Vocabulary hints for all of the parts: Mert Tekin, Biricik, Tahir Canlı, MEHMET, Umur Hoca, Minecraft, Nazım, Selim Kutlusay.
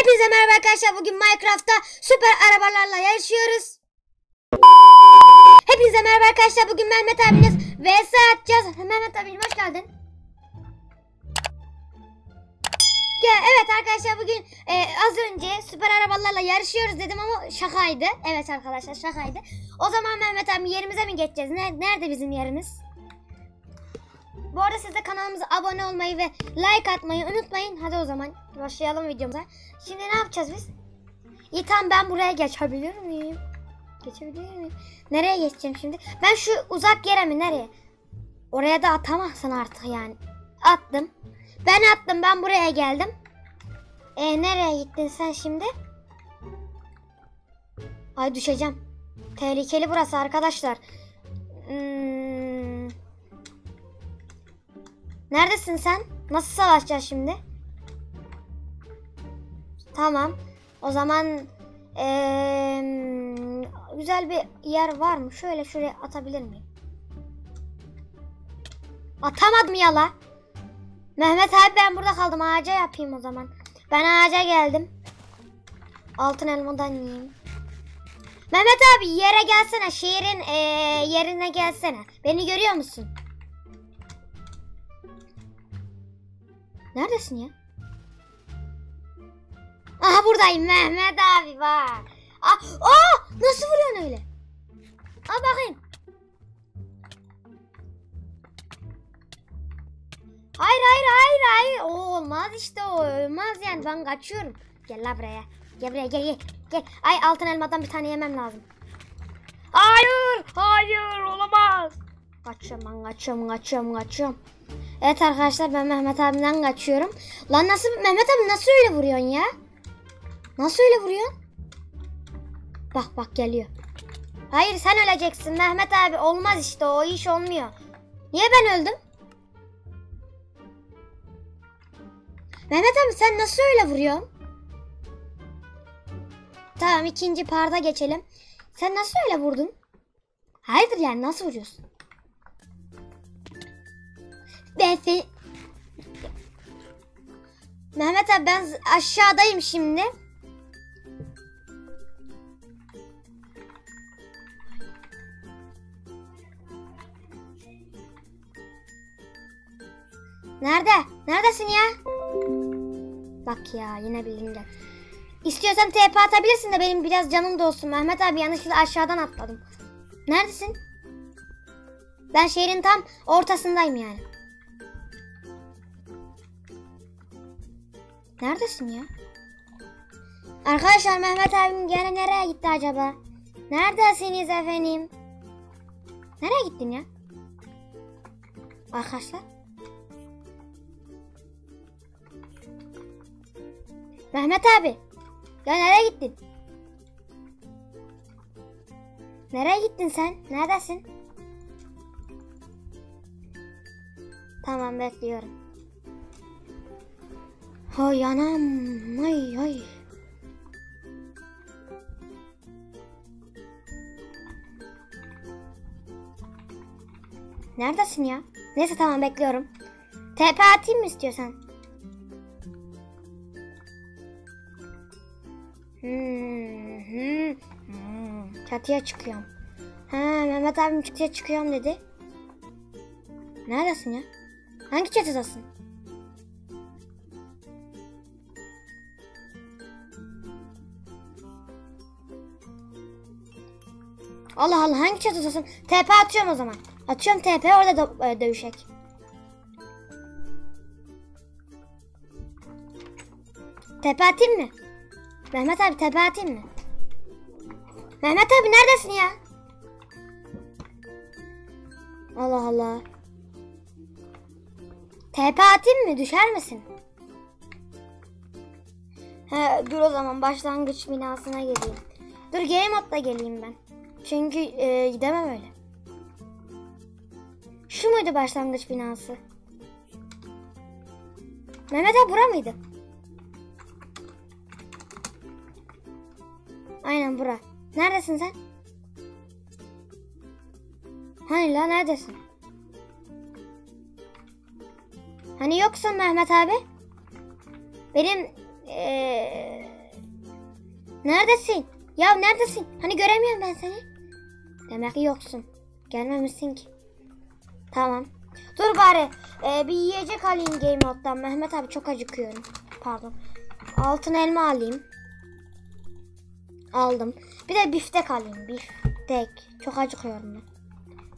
Hepinize merhaba arkadaşlar. Bugün Minecraft'ta süper arabalarla yarışıyoruz. Hepinize merhaba arkadaşlar. Bugün Mehmet abiniz vs atacağız. Mehmet abicim hoş geldin. Evet arkadaşlar, bugün az önce süper arabalarla yarışıyoruz dedim ama şakaydı. Evet arkadaşlar, şakaydı. O zaman Mehmet abi, yerimize mi geçeceğiz? Nerede bizim yerimiz? Bu arada siz de kanalımıza abone olmayı ve like atmayı unutmayın. Hadi o zaman başlayalım videomuza. Şimdi ne yapacağız biz? İyi, tamam, ben buraya geçebilir miyim? Geçebilir miyim? Nereye geçeceğim şimdi? Ben şu uzak yere mi? Nereye? Oraya da atamazsın artık yani. Attım. Ben attım. Ben buraya geldim. Nereye gittin sen şimdi? Ay, düşeceğim. Tehlikeli burası arkadaşlar. Neredesin sen? Nasıl savaşacağız şimdi? Tamam. O zaman güzel bir yer var mı? Şöyle şuraya atabilir miyim? Atamadım ya la. Mehmet abi, ben burada kaldım. Ağaca yapayım o zaman. Ben ağaca geldim. Altın elmadan yiyeyim. Mehmet abi, yere gelsene. Şehrin yerine gelsene. Beni görüyor musun? Neredesin ya? Aha, buradayım Mehmet abi, bak. Nasıl vuruyorsun öyle? Al bakayım. Hayır. Olmaz işte, olmaz yani, ben kaçıyorum. Gel la buraya. Gel buraya, gel. Ay, altın elmadan bir tane yemem lazım. Hayır, olamaz. Kaçıyorum. Evet arkadaşlar, ben Mehmet abimden kaçıyorum. Lan nasıl Mehmet abi, nasıl öyle vuruyorsun ya? Nasıl öyle vuruyorsun? Bak geliyor. Hayır, sen öleceksin Mehmet abi, olmaz işte, o iş olmuyor. Niye ben öldüm? Mehmet abi, sen nasıl öyle vuruyorsun? Tamam, ikinci parda geçelim. Sen nasıl öyle vurdun? Hayırdır yani, nasıl vuruyorsun? Mehmet abi, ben aşağıdayım şimdi. Nerede? Neredesin ya? Bak ya, yine bildim de. İstiyorsan TP atabilirsin de benim biraz canım da olsun. Mehmet abi, yanlışlıkla aşağıdan atladım. Neredesin? Ben şehrin tam ortasındayım yani. Neredesin ya? Arkadaşlar, Mehmet abim gene nereye gitti acaba? Neredesiniz efendim? Nereye gittin ya? Arkadaşlar, Mehmet abi, ya nereye gittin? Nereye gittin sen? Neredesin? Tamam, bekliyorum. Hay anam, ay. Neredesin ya? Neyse, tamam, bekliyorum. TP atayım mı istiyorsan? Çatıya çıkıyorum. Mehmet abim çatıya çıkıyorum dedi. Neredesin ya? Hangi çatıdasın? Allah, hangi çatıdasın? TP atıyorum o zaman. Atıyorum TP, orada dövüşek. TP atayım mı? Mehmet abi, TP atayım mı? Mehmet abi, neredesin ya? Allah. TP atayım mı? Düşer misin? Dur o zaman, başlangıç binasına geleyim. Dur, game modda geleyim ben. Çünkü gidemem öyle. Şu muydu başlangıç binası? Mehmet abi, bura mıydı? Aynen bura. Neredesin sen? Hani la, neredesin? Hani yoksun Mehmet abi? Benim Neredesin? Ya neredesin? Hani göremiyorum ben seni. Demek ki yoksun. Gelmemişsin ki. Tamam. Dur bari bir yiyecek alayım game moddan. Mehmet abi çok acıkıyorum. Pardon. Altın elma alayım. Aldım. Bir de biftek alayım. Biftek. Çok acıkıyorum ben.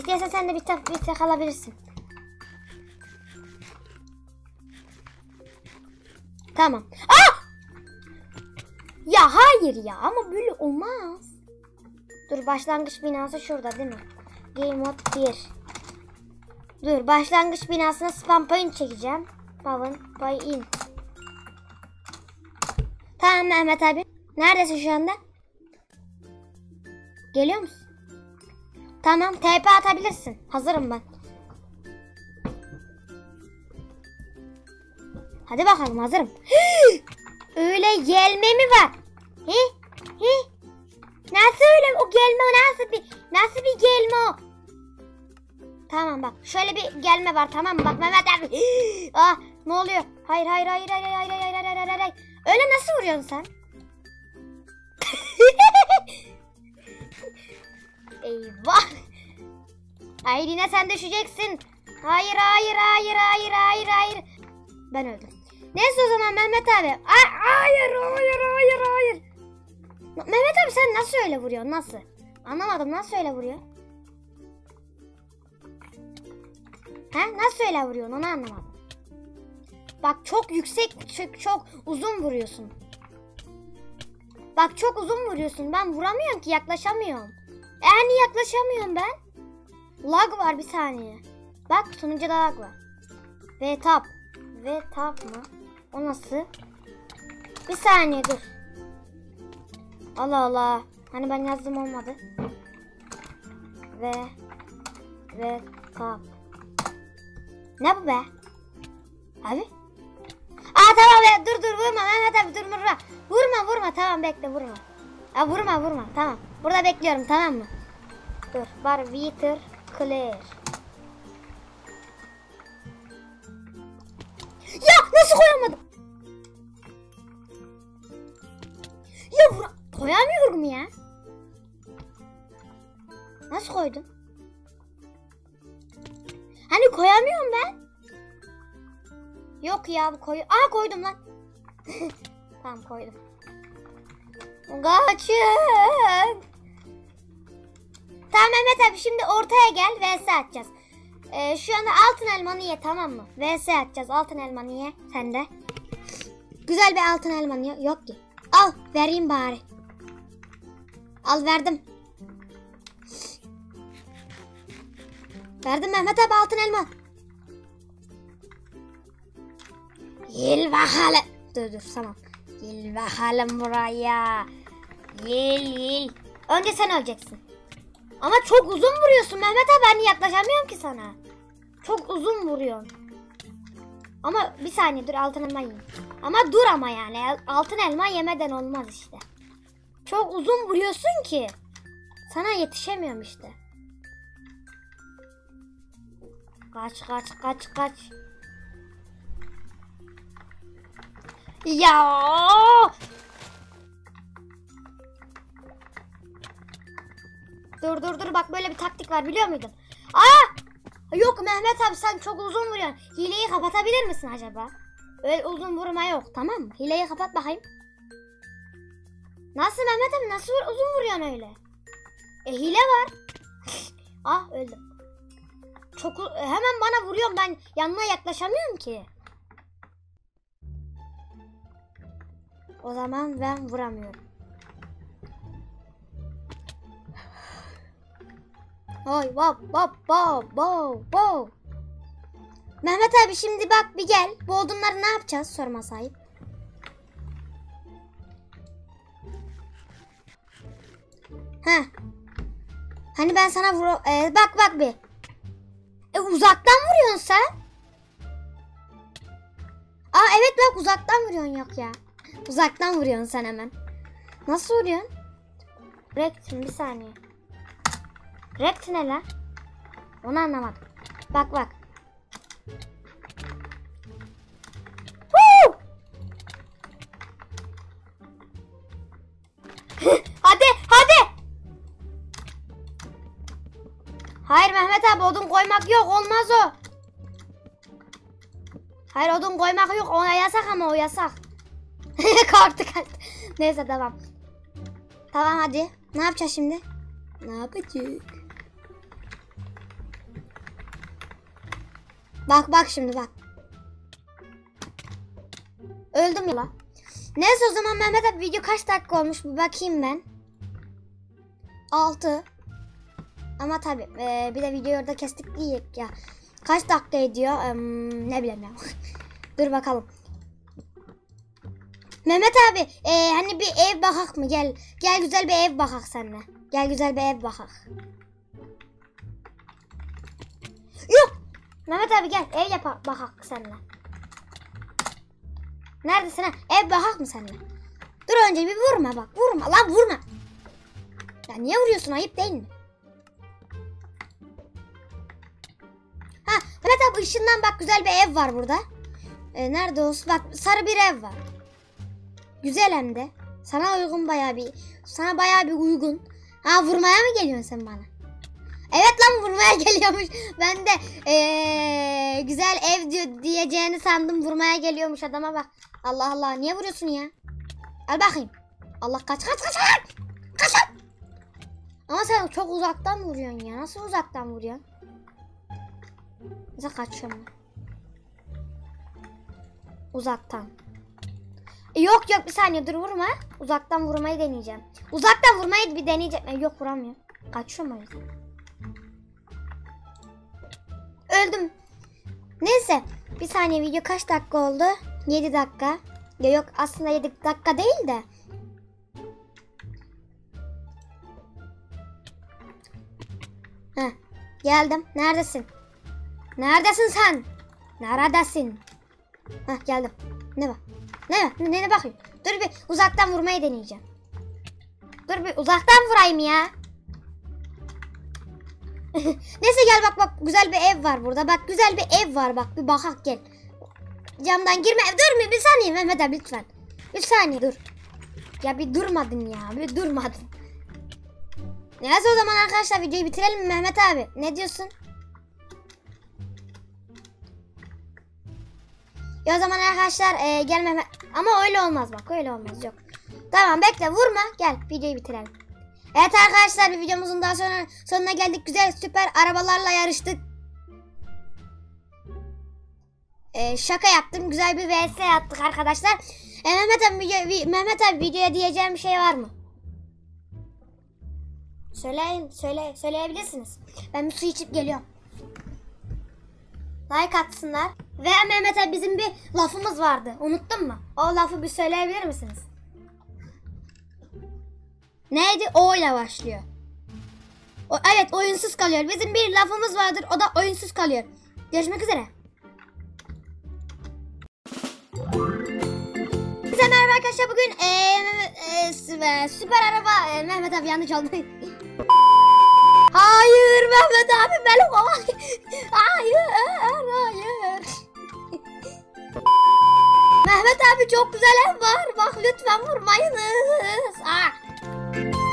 İstersen sen de biftek alabilirsin. Tamam. Aa! Ya hayır ya, ama böyle olmaz. Dur, başlangıç binası şurada değil mi? Game mode 1. Dur, başlangıç binasına spam point çekeceğim. Spam point. Tamam Mehmet abi. Neredesin şu anda? Geliyor musun? Tamam, TP atabilirsin. Hazırım ben. Hadi bakalım, hazırım. Öyle gelme mi var? Nasıl öyle o gelme, nasıl bir gelme o? Tamam bak, şöyle bir gelme var, tamam mı? Bak Mehmet abi. Ah, ne oluyor? Hayır. Öyle nasıl vuruyorsun sen? Eyvah. Hayır, yine sen düşeceksin. Hayır. Ben öldüm. Neyse o zaman Mehmet abi. Hayır. Mehmet abi sen nasıl öyle vuruyorsun? Nasıl? Anlamadım, nasıl öyle vuruyor? He? Nasıl öyle vuruyorsun? Onu anlamadım. Bak çok yüksek, çok uzun vuruyorsun. Bak çok uzun vuruyorsun. Ben vuramıyorum ki, yaklaşamıyorum. Yani yaklaşamıyorum ben. Lag var, bir saniye. Bak sunucuda lag var. Ve tap mı? O nasıl? Bir saniye dur. Allah Allah. Hani ben yazdım, olmadı. Ve tap. Ne bu be? Abi. Aa tamam be. Dur vurma. Mehmet abi dur vurma. Vurma tamam, bekle vurma. Aa vurma tamam. Burada bekliyorum, tamam mı? Dur. Bar Wither Clear. Ya nasıl koyamadım? Ya koyamıyorum ya. Nasıl koydum? Hani koyamıyorum ben. Yok ya bu koyu. Aa koydum lan. Tamam koydum. Kaçın. Tamam Mehmet abi, şimdi ortaya gel, vs atacağız. Şu anda altın elmanı ye, tamam mı? Vs atacağız, altın elmanı ye sen de. Güzel bir altın elmanı yok ki. Al vereyim bari. Al, verdim. Verdim Mehmet abi altın elma. Gel bakalım. Dur tamam. Gel bakalım buraya. Gel. Önce sen öleceksin. Ama çok uzun vuruyorsun Mehmet abi, ben yaklaşamıyorum ki sana. Çok uzun vuruyorsun. Ama bir saniye dur, altın elma yiyeyim. Ama yani altın elma yemeden olmaz işte. Çok uzun vuruyorsun ki. Sana yetişemiyorum işte. Kaç. Ya! Dur bak böyle bir taktik var, biliyor muydun? Aa! Yok Mehmet abi sen çok uzun vuruyorsun. Hileyi kapatabilir misin acaba? Öyle uzun vurma yok, tamam mı? Hileyi kapat bakayım. Nasıl Mehmet abi, nasıl uzun vuruyorsun öyle? Hile var. Ah öldüm. Çok hemen bana vuruyorsun, ben yanına yaklaşamıyorum ki. O zaman ben vuramıyorum. Oy wow. Mehmet abi şimdi bak bir gel. Bu odunları ne yapacağız? Sorma sahip. Heh. Hani ben sana vur... Bak bir. Uzaktan vuruyorsun sen. Aa evet bak, uzaktan vuruyorsun, yok ya. Uzaktan vuruyorsun sen hemen. Nasıl vuruyorsun? Rektin bir saniye. Rekt ne lan? Onu anlamadım. Bak. Woo! Hadi hadi. Hayır Mehmet abi, odun koymak yok, olmaz o. Hayır, odun koymak yok, ona yasak, ama o yasak. Korktuk. Neyse tamam. Tamam hadi. Ne yapacağız şimdi? Ne yapacağız? Bak bak şimdi bak. Öldüm ya. Neyse o zaman Mehmet abi, video kaç dakika olmuş bir bakayım ben. 6. Ama tabi bir de videoyu orada kestik diye ya. Kaç dakika ediyor? Ne bileyim ya. Dur bakalım. Mehmet abi hani bir ev bakak mı? Gel gel, güzel bir ev bakak seninle. Gel güzel bir ev bakak. Yok. Mehmet abi gel, ev yap bakak seninle. Neredesin ha? Ev bakak mı seninle? Dur önce bir vurma bak. Vurma lan, vurma. Ya niye vuruyorsun, ayıp değil mi? Ha Mehmet abi, ışından bak, güzel bir ev var burada. Nerede olsun? Bak sarı bir ev var. Güzel hem de. Sana uygun bayağı bir. Sana bayağı bir uygun. Ha vurmaya mı geliyorsun sen bana? Evet lan, vurmaya geliyormuş. Ben de güzel ev diyor diyeceğini sandım, vurmaya geliyormuş adama bak. Allah Allah, niye vuruyorsun ya? Al bakayım. Allah, kaç kaç kaç kaç. Kaç lan. Ama sen çok uzaktan vuruyorsun ya. Nasıl uzaktan vuruyorsun? Bize kaçıyorum. Uzaktan. Yok yok bir saniye dur, vurma. Uzaktan vurmayı deneyeceğim. Uzaktan vurmayı bir deneyeceğim. Yok vuramıyor. Kaçıyor mu? Öldüm. Neyse bir saniye, video kaç dakika oldu? 7 dakika. Ya yok aslında 7 dakika değil de. Heh, geldim. Neredesin? Neredesin sen? Neredesin? Heh, geldim. Ne var? Ne? Ne bakayım? Dur bir uzaktan vurmayı deneyeceğim. Dur bir uzaktan vurayım ya. Neyse gel bak bak, güzel bir ev var burada. Bak güzel bir ev var bak, bir bakak gel. Camdan girme. Dur bir saniye Mehmet abi lütfen. Bir saniye dur. Ya bir durmadın ya. Bir durmadın. Neyse o zaman arkadaşlar videoyu bitirelim mi Mehmet abi? Ne diyorsun? Ya o zaman arkadaşlar gelme ama öyle olmaz bak, öyle olmaz yok. Tamam bekle, vurma, gel videoyu bitirelim. Evet arkadaşlar, bir videomuzun daha sonuna geldik. Güzel süper arabalarla yarıştık. Şaka yaptım, güzel bir vs attık arkadaşlar. Mehmet abi videoya diyeceğim bir şey var mı? Söyleyin, söyleyebilirsiniz. Ben bir su içip geliyorum. Like atsınlar. Ve Mehmet'e bizim bir lafımız vardı. Unuttun mu? O lafı bir söyleyebilir misiniz? Neydi? O ile başlıyor. O, evet, oyunsuz kalıyor. Bizim bir lafımız vardır. O da oyunsuz kalıyor. Görüşmek üzere. Size merhaba arkadaşlar. Bugün süper araba. Mehmet abi yanlış oldu. Hayır Mehmet abi. Hayır. Mehmet abi çok güzel ev var. Bak lütfen vurmayınız.